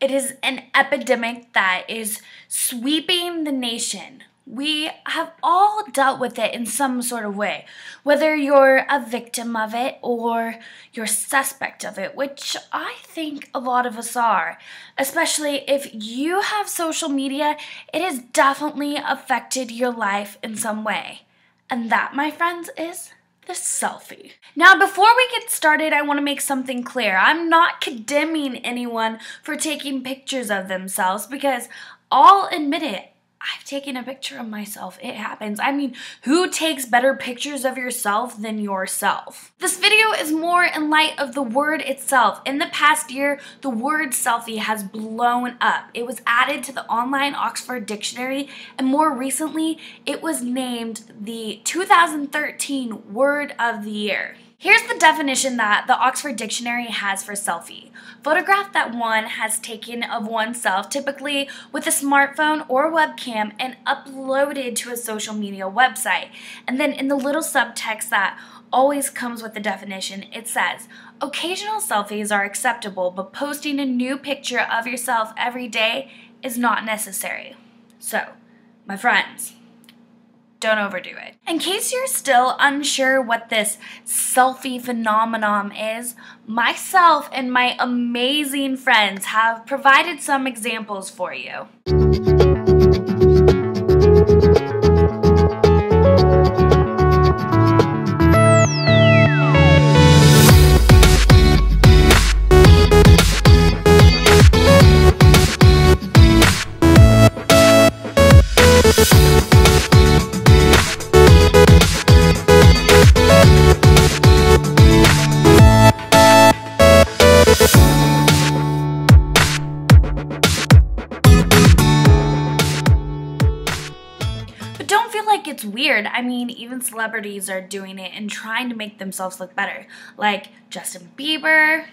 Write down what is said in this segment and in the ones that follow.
It is an epidemic that is sweeping the nation. We have all dealt with it in some sort of way, whether you're a victim of it or you're a suspect of it, which I think a lot of us are. Especially if you have social media, it has definitely affected your life in some way. And that, my friends, is the selfie. Now, before we get started, I want to make something clear. I'm not condemning anyone for taking pictures of themselves, because I'll admit it, I've taken a picture of myself. It happens. I mean, who takes better pictures of yourself than yourself? This video is more in light of the word itself. In the past year, the word selfie has blown up. It was added to the online Oxford Dictionary, and more recently, it was named the 2013 Word of the Year. Here's the definition that the Oxford Dictionary has for selfie. Photograph that one has taken of oneself, typically with a smartphone or webcam, and uploaded to a social media website. And then in the little subtext that always comes with the definition, it says, occasional selfies are acceptable, but posting a new picture of yourself every day is not necessary. So, my friends, don't overdo it. In case you're still unsure what this selfie phenomenon is, myself and my amazing friends have provided some examples for you. It's weird. I mean, even celebrities are doing it and trying to make themselves look better, like Justin Bieber,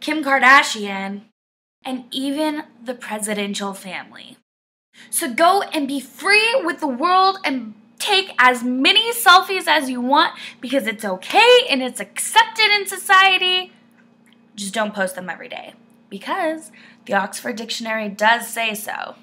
Kim Kardashian, and even the presidential family. So go and be free with the world and take as many selfies as you want, because it's okay and it's accepted in society. Just don't post them every day, because the Oxford Dictionary does say so.